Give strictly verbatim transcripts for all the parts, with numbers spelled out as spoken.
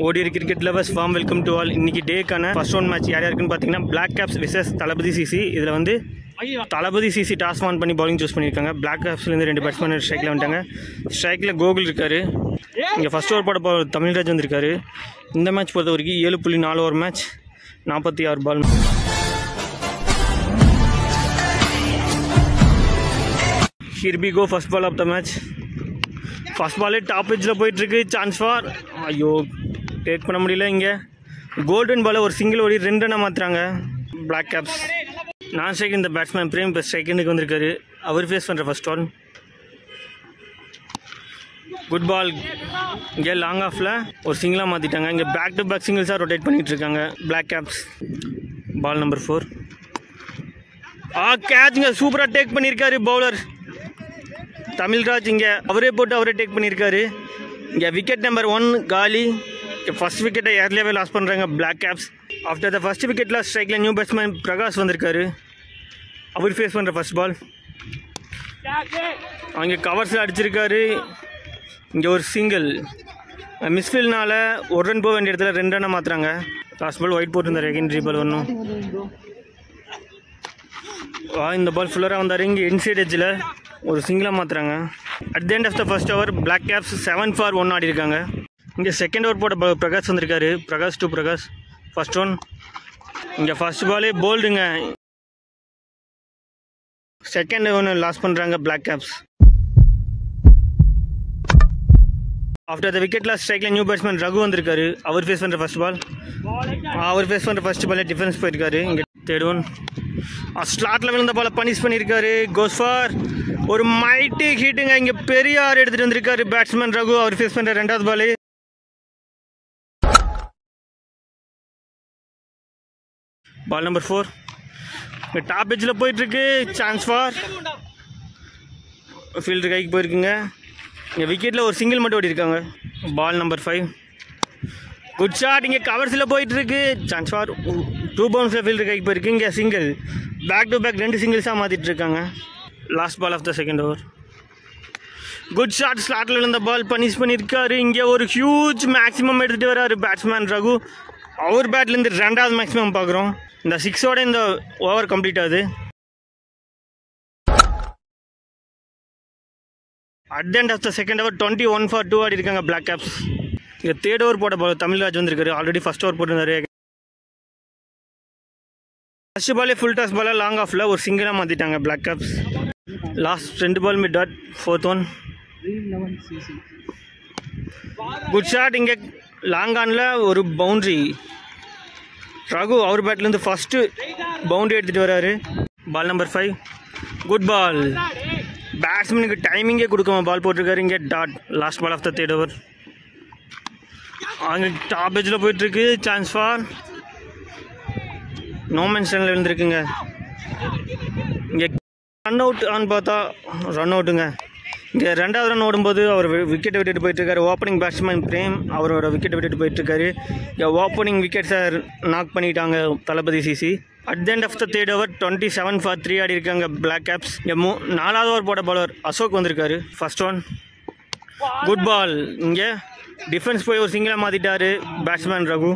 O D I cricket lovers, warm welcome to all. Inniki day kana first round match yaar yaar irukku pathina Black Caps versus Thalapathy C C. Idhula vande Thalapathy C C toss won panni bowling choose pannirukanga. Black Caps la rendu batsman strike la vandanga. Strike la Gogul irukkaru. Inga first over poda Tamil Rajan vandirukkaru. Indha match poradhavuriki seven point four over match forty-six ball. Here we go, first ball of the match. First ball is top edge la poyittu irukku, chance for ayyo take panna mudiyala. Inga golden ball or single odi rendu run maatranga Black Caps. Non strike in the batsman Prem second ku vandirukkaru, our face pandra first ball. Good ball inga long off la or single ah maatitanga. Inga back to back singles ah rotate pannittu irukanga Black Caps. Ball number four, ah catch inga super ah take pannirukkaru bowler Tamil Raj. Inga avare potu avare take pannirukkaru. Inga wicket number one Gali first wicket early level loss pandranga Black Caps. After the first wicket loss strike la new batsman Prakash vandirukkaru, avare face pandra first ball. Ange covers la adichirukkaru. Inga or single misfield nala one run po vendiya edathila two run maatranga. Last ball wide potu irundha, again dribble vannu ah in the ball fuller ah vandaru. Inga inside edge la ஒரு சிங்கிளா மாத்துறாங்க. At the end of the first over Black Caps seven for one ஆடி இருக்காங்க. இங்க second over போட பிரகாஷ் வந்திருக்காரு. Prakash to Prakash first one. இங்க first பாலே போல்டுங்க. செகண்ட் one லாஸ் பண்றாங்க Black Caps. After the wicket loss strike la new batsman Raghu வந்திருக்காரு. அவர் ஃபேஸ் பண்ற first ball. அவர் ஃபேஸ் பண்ற first ball டிஃபென்ஸ் போயிருக்காரு. இங்க third one. ஆ ஸ்லாட்ல விழுந்த பாலை பனிஷ் பண்ணிருக்காரு. Goes for ஒரு மைட்டி ஹிட்டிங். இங்க பெரிய ஆர் எடுத்துட்டு வந்திருக்காரு பேட்ஸ்மேன் ரகு. அவர் ஃபேஸ் பண்ற இரண்டாவது பால். பால் நம்பர் நான்கு டாப் எட்ஜ்ல போயிட்டு இருக்கு. சான்ஸ் ஃபார் ஃபீல்டர் கைக்கு போயிருக்குங்க. இங்க விக்கெட்ல ஒரு சிங்கிள் மட்டும் ஓடி இருக்காங்க. பால் நம்பர் ஐந்து குட் ஷாட். இங்க கவர்ஸ்ல போயிட்டு இருக்கு. சான்ஸ் ஃபார் டூ பவுன்ஸ்ல ஃபீல்டர் கைக்கு போயிருக்கு. இங்க சிங்கிள் பேக் டு பேக் ரெண்டு சிங்கிள்ஸா மாத்திட்டு இருக்காங்க. Last ball of the second over. Good shot. Slot la irundha ball punish pannirukkaru. Inge or huge maximum edutittu vararu batsman Raghu. Our bat la irundhu இரண்டாவது maximum paakrom. Indha six oda indha over complete aadu. At the end of the second over twenty-one for two aadi irukanga Black Caps. Inga third over poda ball Tamil Raj vandirukkaru. Already first over potundaru. First ball full toss ball long off la or single ah maatitaanga Black Caps. Last end ball mid dot fourth one. Good shot. Inge long on la oru boundary. Raghu our bat la first boundary edutittu vararu. Ball number five. Good ball. Batsman ku timing e kudukama ball potirukkaru. Inge dot. Last ball of the third over. Ange top edge la poitirukku. Chance for no mention la irundirukeenga. Inge run out ஆன் பார்த்தா run அவுட்டுங்க. இங்கே ரெண்டாவது run ஓடும்போது அவர் விக்கெட்டை விட்டுட்டு போயிட்டுருக்காரு. Opening batsman frame அவரோட விக்கெட்டை விட்டுட்டு போயிட்டுருக்காரு. இங்கே ஓப்பனிங் விக்கெட் சார் நாக் பண்ணிட்டாங்க Thalapathy C C. At the end of the third over twenty seven for three ஆடி இருக்காங்க Black Caps. இங்கே மூ நாலாவது ஓவர் போட பாலர் அசோக் வந்திருக்காரு. First one good ball. இங்கே டிஃபென்ஸ் போய் ஒரு சிங்கிளாக மாற்றிட்டாரு batsman Raghu.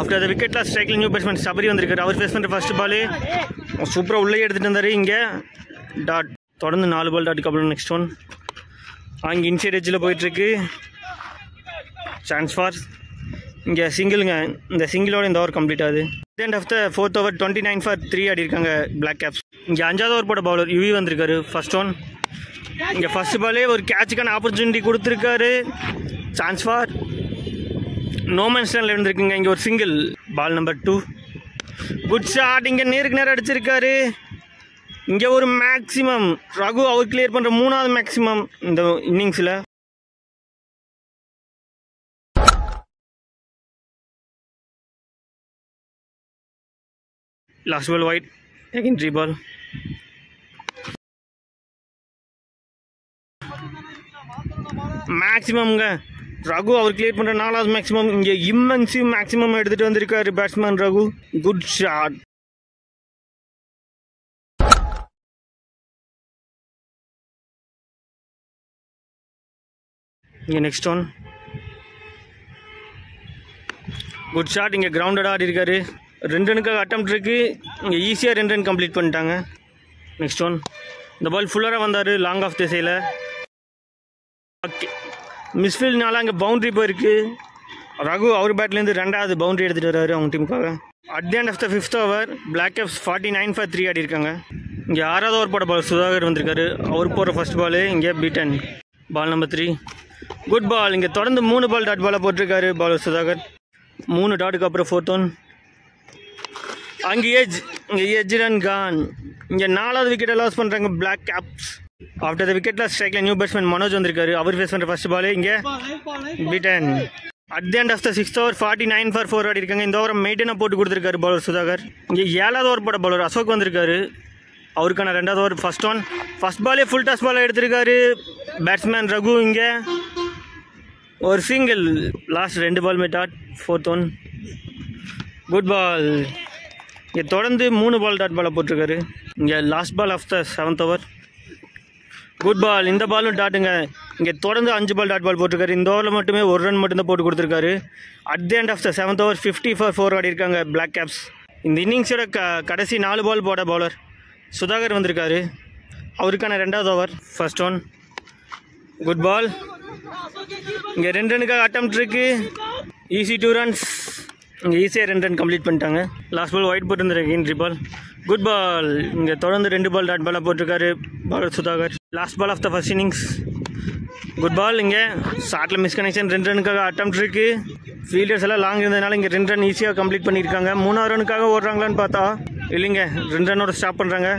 After the wicket loss ஸ்ட்ரைக்கில் நியூ பேட்ஸ்மேன் சபரி வந்திருக்காரு. அவர் ஃபேஸ் பண்ணுற ஃபர்ஸ்ட் பால் சூப்பராக உள்ளே எடுத்துகிட்டு இருந்தார். இங்கே டாட். தொடர்ந்து நாலு பால் டாட்டுக்கு அப்புறம் நெக்ஸ்ட் ஒன். அங்கே இன்சைட் எட்ஜில் போயிட்டுருக்கு. சான்ஸ் ஃபார் இங்கே சிங்கிளுங்க. இந்த சிங்கிளோட இந்த ஓவர் கம்ப்ளீட் ஆகுது. At end of the fourth over twenty nine for three ஆடி இருக்காங்க Black Caps. இங்கே அஞ்சாவது ஓவர் போட பவுலர் யுவி வந்திருக்காரு. First one. இங்கே ஃபர்ஸ்ட் பாலே ஒரு கேட்சுக்கான ஆப்பர்ச்சுனிட்டி கொடுத்துருக்காரு. சான்ஸ் ஃபார் நோ மேன்ஸ் லேண்ட்ல இருந்திருக்குங்க. இங்கே ஒரு single. Ball number two. Good shot. இங்கே நேருக்கு நேரம் அடிச்சிருக்காரு. இங்கே ஒரு மேக்ஸிமம் ரகு அவர் கிளியர் பண்ணுற மூணாவது மேக்ஸிமம் இந்த இன்னிங்ஸில். Last ball white. Again three பால். மேக்ஸிமம்ங்க ரகு அவர் கிளியர் பண்ணுற நாலாவது மேக்ஸிமம். இங்கே இம்மென்சிவ் மேக்ஸிமம் எடுத்துகிட்டு வந்திருக்காரு பேட்ஸ்மேன் ரகு. Good shot. இங்கே நெக்ஸ்ட் ஒன். Good shot. இங்கே கிரவுண்டடாக ஆடி இருக்காரு. ரெண்டு ரனுக்காக அட்டெம்ப்ட் இருக்குது. இங்கே ஈஸியாக ரெண்டு ரன் கம்ப்ளீட் பண்ணிட்டாங்க. Next one. இந்த பால் ஃபுல்லராக வந்தார் லாங் ஆஃப் திசையில். ஓகே, மிஸ்ஃபீல்ட்னால அங்கே பவுண்ட்ரி போயிருக்கு. ரகு அவர் பேட்லேருந்து ரெண்டாவது பவுண்ட்ரி எடுத்துகிட்டு வர்றாரு அவங்க டீமுக்காக. At the end of the fifth over Black Caps forty nine for three ஆடி இருக்காங்க. இங்கே ஆறாவது ஓவர் போட பால் சுதாகர் வந்திருக்காரு. அவர் போடுற ஃபர்ஸ்ட் பால் இங்கே beaten. Ball number three, good ball. இங்கே தொடர்ந்து மூணு பால் டாட் பாலாக போட்டிருக்காரு பாலர் சுதாகர். மூணு டாட்டுக்கு அப்புறம் ஃபோர்த் ஒன். அங்கே எஜ் இங்கே எஜ் ரன் கான். இங்கே நாலாவது விக்கெட்டை லாஸ் பண்ணுறாங்க Black Caps. After the wicket loss ஸ்ட்ரைக்கில் நியூ பேட்ஸ்மேன் மனோஜ் வந்திருக்காரு. அவர் ஃபேஸ் பண்ணுற ஃபர்ஸ்ட் பால் இங்கே beaten. At the end of the sixth over forty nine for four ஆடி இருக்காங்க. இந்த ஓவரை மெயின்டெனாக போட்டு கொடுத்துருக்காரு பாலர் சுதாகர். இங்கே ஏழாவது ஓவர் போட பாலர் அசோக் வந்திருக்காரு. அவருக்கான ரெண்டாவது ஓவர் ஃபர்ஸ்ட் ஒன். ஃபர்ஸ்ட் பாலே ஃபுல் டாஸ் பாலாக எடுத்திருக்காரு பேட்ஸ்மேன் ரகு. இங்கே ஒரு சிங்கிள். லாஸ்ட் ரெண்டு பால் மே dot. Fourth one, good ball. இங்கே தொடர்ந்து மூணு பால் டாட் பாலாக போட்டிருக்காரு. இங்கே last ball of the seventh over good ball. இந்த பாலும் டாட்டுங்க. இங்கே தொடர்ந்து அஞ்சு பால் டாட் பால் போட்டிருக்காரு. இந்த ஓவரில் மட்டுமே ஒரு ரன் மட்டும்தான் போட்டு கொடுத்துருக்காரு. At the end of the seventh over fifty for four ஆடி இருக்காங்க பிளாக் கேப்ஸ். இந்த இன்னிங்ஸோட க கடைசி நாலு பால் போட பவுலர் சுதாகர் வந்திருக்காரு. அவருக்கான ரெண்டாவது over first one, good ball. இங்கே ரெண்டு ரனுக்காக அட்டெம்ப்ட் இருக்குது. Easy two runs. இங்கே ஈஸியாக ரெண்டு ரன் கம்ப்ளீட் பண்ணிட்டாங்க. லாஸ்ட் பால் ஒயிட் போட்டுருந்துருக்கு. Interview ball, good ball. இங்கே தொடர்ந்து ரெண்டு பால் டாட் பாலாக போட்டிருக்காரு bowler Sudhakar. Last ball of the first innings, good ball. இங்கே ஷார்ட்டில் மிஸ் கனெக்ஷன். ரெண்டு ரனுக்காக அட்டெம்ப்ட் இருக்குது. ஃபீல்டர்ஸ் எல்லாம் லாங் இருந்ததுனால இங்கே ரெண்டு ரன் ஈஸியாக கம்ப்ளீட் பண்ணியிருக்காங்க. மூணாவது ரனுக்காக ஓடுறாங்களான்னு பார்த்தா இல்லைங்க, ரெண்டு ரன்னோட ஸ்டாப் பண்ணுறாங்க.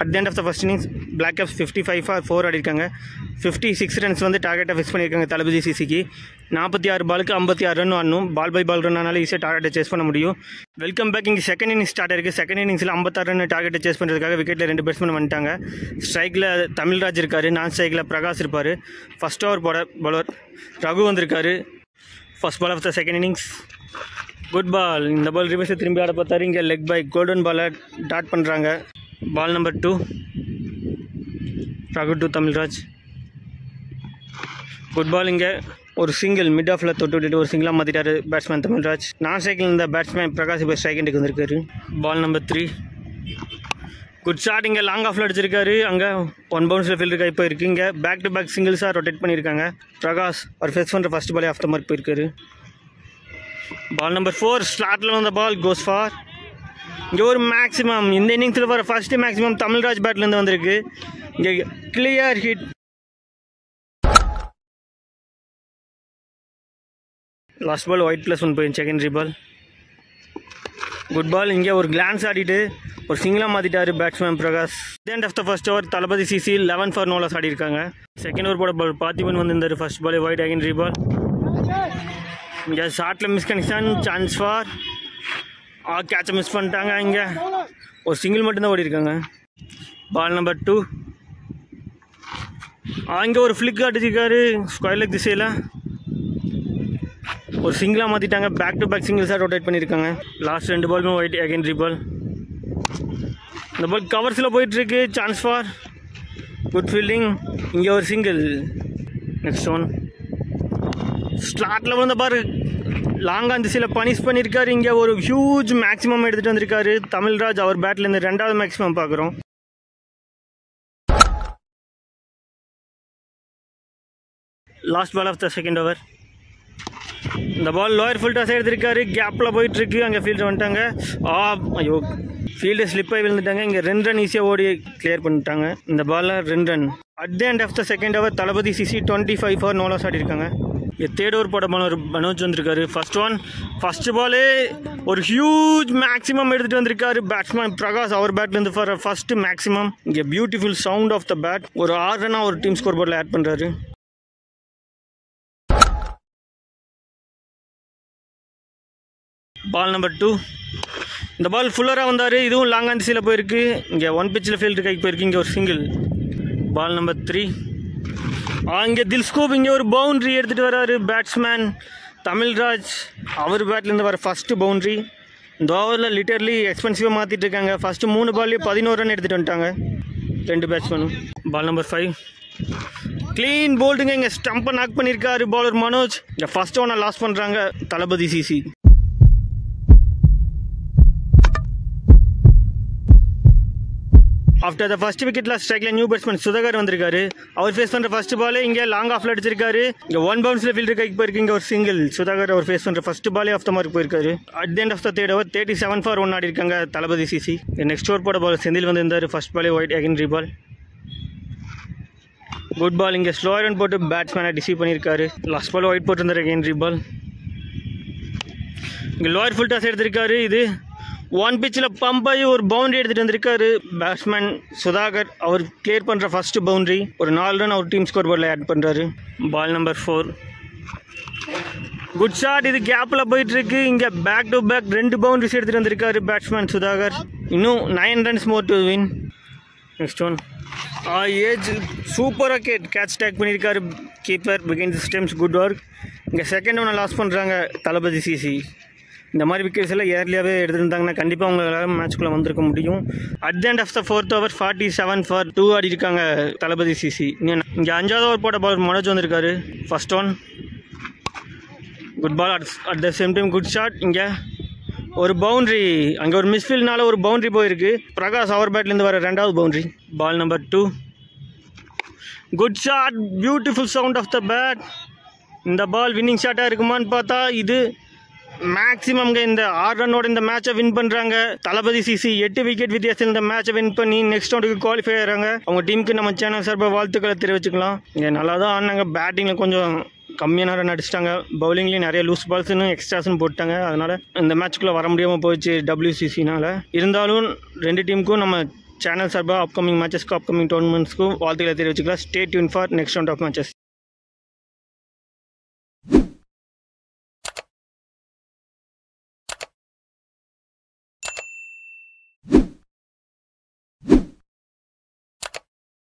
At the end of the first innings Black Caps fifty five for four ஆடிருக்காங்க. ஃபிஃப்டி சிக்ஸ் ரன்ஸ் வந்து டார்கெட்டாக ஃபிக்ஸ் பண்ணியிருக்காங்க தளபதி சிசிக்கு. நாற்பத்தி ஆறு பாலுக்கு ஐம்பத்தி ஆறு ரன் வரணும். பால் பை பால் ரன்னால ஈஸியாக டார்கெட்டை சேஸ் பண்ண முடியும். Welcome back. இங்கே செகண்ட் இன்னிங்ஸ் ஸ்டார்ட் இருக்குது. செகண்ட் இன்னிங்ஸில் ஐம்பத்தாறு ரன் டார்கெட்டை சேஸ் பண்ணுறதுக்காக விக்கெட்டில் ரெண்டு பேட்ஸ்மேன் வந்துட்டாங்க. ஸ்ட்ரைக்கில் தமிழ் ராஜ் இருக்காரு. நான் ஸ்ட்ரைக்கில் பிரகாஷ் இருப்பார். ஃபர்ஸ்ட் ஓவர் போட பவுலர் ரகு வந்திருக்காரு. First ball of the second innings, good ball. இந்த பால் ரிவர்ஸை திரும்பி ஆட பார்த்தாரு. இங்கே லெக் பை கோல்டன் பாலை டாட் பண்ணுறாங்க. Ball number two, Raghu to Tamilraj. Good ball. இங்கே ஒரு சிங்கிள் மிட் ஆஃபில் தொட்டு விட்டுட்டு ஒரு சிங்கிளாக மாற்றிட்டாரு பேட்ஸ்மேன் தமிழ்ராஜ். நான் ஸ்ட்ரைக்கில் இருந்த பேட்ஸ்மேன் பிரகாஷ் இப்போ ஸ்ட்ரைக்கிண்டுக்கு வந்திருக்காரு. Ball number three, good shot. இங்கே லாங் ஆஃபில் அடிச்சிருக்காரு. அங்கே ஒன் பவுன்ஸில் ஃபீல்டு கை போயிருக்கு. இங்கே பேக் டு பேக் சிங்கிள்ஸாக ரொட்டேட் பண்ணியிருக்காங்க. பிரகாஷ் அவர் ஃபேஸ் பண்ணுற ஃபர்ஸ்ட் பாலே ஆஃப் த மார்க் போயிருக்காரு. பால் நம்பர் ஃபோர், ஸ்லாட்டில் வந்த பால் கோஸ் ஃபார். இங்கே ஒரு மேக்ஸிமம். இந்த இன்னிங்ஸில் வர ஃபர்ஸ்ட்டு மேக்ஸிமம் தமிழ்ராஜ் பேட்லேருந்து வந்திருக்கு. இங்கே clear hit. Last ball wide plus one போயிடுச்சு. Secondary ball, good ball. இங்கே ஒரு கிளான்ஸ் ஆடிட்டு ஒரு சிங்கிளாக மாற்றிட்டாரு batsman Prakash. The end of the first over Thalapathy CC eleven for no loss ஆடி இருக்காங்க. செகண்ட் ஓவர் போட பால் பார்த்திபன் வந்திருந்தார். First ball wide. Secondary ball இங்கே ஷார்ட்டில் miss connection. Chance for a கேட்சை மிஸ் பண்ணிட்டாங்க. இங்கே ஒரு சிங்கிள் மட்டும்தான் ஓடி இருக்காங்க. பால் நம்பர் டூ, அங்கே ஒரு ஃப்ளிக் அடிச்சிருக்காரு ஸ்கொயர் லெக் திசையில். ஒரு சிங்கிளாக மாற்றிட்டாங்க. பேக் டு பேக் சிங்கிள்ஸாக ரொட்டேட் பண்ணியிருக்காங்க. லாஸ்ட் ரெண்டு பாலுமே ஒயிட். Again reball. இந்த பால் கவர்ஸில் போயிட்டுருக்கு. Chance for good fielding. இங்கே ஒரு சிங்கிள். Next one. ஸ்லாட்டில் வந்து பாரு லாங்காக திசையில் பனிஷ் பண்ணியிருக்காரு. இங்கே ஒரு ஹியூஜ் மேக்ஸிமம் எடுத்துகிட்டு வந்திருக்காரு தமிழ்ராஜ். அவர் பேட்லேருந்து ரெண்டாவது மேக்ஸிமம் பார்க்குறோம். Last ball of the second over இந்த பால் லோயர் ஃபுல் டாஸ் எடுத்திருக்காரு. கேப்பில் போயிட்டுருக்கு. அங்கே ஃபீல்டு வந்துட்டாங்க. ஆ ஐயோ, ஃபீல்டு ஸ்லிப்பாகி விழுந்துட்டாங்க. இங்கே ரெண்டு ரன் ஈஸியாக ஓடி கிளியர் பண்ணிட்டாங்க. இந்த பாலில் ரெண்டு run. At the end of the second over Thalapathy CC twenty five for no loss ஆடி இருக்காங்க. இங்கே தேர்ட் ஓவர் போட பால் ஒரு மனோஜ் வந்திருக்காரு. First one. ஃபர்ஸ்ட் பாலே ஒரு ஹியூஜ் மேக்ஸிமம் எடுத்துகிட்டு வந்திருக்காரு பேட்ஸ்மேன் பிரகாஷ். அவர் பேட்லேருந்து ஃபார் ஃபர்ஸ்ட் மேக்ஸிமம். இங்கே beautiful sound of the bat. ஒரு ஆறு ரனாக ஒரு டீம் ஸ்கோர் போர்டில் ஆட் பண்ணுறாரு. பால் நம்பர் டூ, இந்த பால் ஃபுல்லராக வந்தார். இதுவும் லாங்காக திசையில் போயிருக்கு. இங்கே ஒன் பிச்சில் ஃபீல்டு கைக்கு போயிருக்கு. இங்கே ஒரு சிங்கிள். பால் நம்பர் த்ரீ, அங்கே தில்ஸ்கோப். இங்கே ஒரு பவுண்ட்ரி எடுத்துகிட்டு வர்றாரு பேட்ஸ்மேன் தமிழ்ராஜ். அவர் பேட்லேருந்து வர ஃபஸ்ட்டு பவுண்ட்ரி. இந்த ஓவரில் லிட்டர்லி எக்ஸ்பென்சிவாக மாற்றிட்டு இருக்காங்க. ஃபஸ்ட்டு மூணு பால்லேயே பதினோரு ரன் எடுத்துகிட்டு வந்துட்டாங்க ரெண்டு பேட்ஸ்மேனும். பால் நம்பர் ஃபைவ், க்ளீன் போல்டுங்க. இங்கே ஸ்டம்பை நாக் பண்ணியிருக்காரு பவுலர் மனோஜ். இங்கே ஃபஸ்ட் ஒன்னை லாஸ் பண்ணுறாங்க Thalapathy CC. After the first wicket last strike, new batsman Sudhakar vandirukkaru. Our face pandra first ball inga long off la adichirukkaru. Inga one bounce la fielder kaiku poirukkinga or single. Sudhakar our face pandra first ball off the mark poirukkaru. At the end of the third over thirty-seven for one adirukanga Thalapathy C C. The next over poda ball Sendil vandirundar first ball wide again reball. Good ball inga slow run potu batsman deceive panirukkaru. Last ball wide potrundar again reball. Inga lower full toss eduthirukkaru idu. One pitch la pumpy or boundary eduthu batsman Sudhakar our clear pandra first boundary or four run our team scoreboard la add pandraru. Ball number four. Good shot idu gap la poitirukku inga back to back rendu boundaries eduthu vandirukkaru batsman Sudhakar. Innu nine runs more to win. Next one. Ah edge super wicket catch tag panirukkaru keeper begins systems good work. Inga second one loss pandranga Thalapathy C C. இந்த மாதிரி wickets எல்லாம் ஏர்லியாவே எடுத்துட்டாங்கன்னா கண்டிப்பா அவங்களால மேட்ச்க்குள்ள வந்திருக்க முடியும். At the end of the fourth over forty-seven for two ஆடி இருக்காங்க Thalapathy C C. இங்க ஐந்தாவது ஓவர் போட பால் மனோஜ் வந்திருக்காரு. First one. Good ball at, at the same time good shot. இங்க ஒரு பவுண்டரி அங்க ஒரு மிஸ்ஃபீல்ட்னால ஒரு பவுண்டரி போயிருக்கு. பிரகாஷ் அவர் பேட்ல இருந்து வர இரண்டாவது boundary. Ball number two. Good shot, beautiful sound of the bat. இந்த பால் winning shot ஆ இருக்குமான்னு பார்த்தா இது maximum in the R run in the match win pandranga Thalapathy C C eight wicket with in the match win panni next round ku qualify aaranga avanga team ku nama channel sarba vaalthukala therivichikalam inga nalla da aananga batting la konjam kammiya run adichanga bowling la nariya loose balls nu extras nu pottanga adanal indha match ku la varamudiyama poichu W C C nala irundalum rendu team ku nama channel sarba upcoming matches upcoming tournaments ku vaalthukala therivichikalam. Stay tuned for next round of matches.